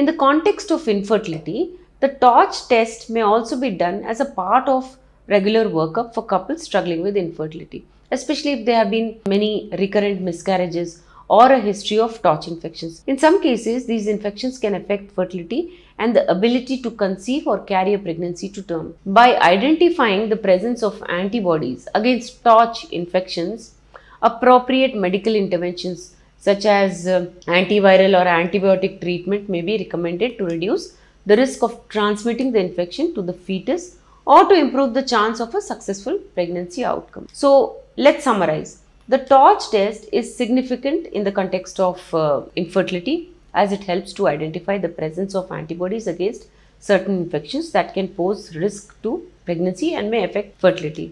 In the context of infertility, the TORCH test may also be done as a part of regular workup for couples struggling with infertility, especially if there have been many recurrent miscarriages or a history of TORCH infections. In some cases, these infections can affect fertility and the ability to conceive or carry a pregnancy to term. By identifying the presence of antibodies against TORCH infections, appropriate medical interventions such as antiviral or antibiotic treatment may be recommended to reduce the risk of transmitting the infection to the fetus or to improve the chance of a successful pregnancy outcome. So, let's summarize. The TORCH test is significant in the context of infertility as it helps to identify the presence of antibodies against certain infections that can pose risk to pregnancy and may affect fertility.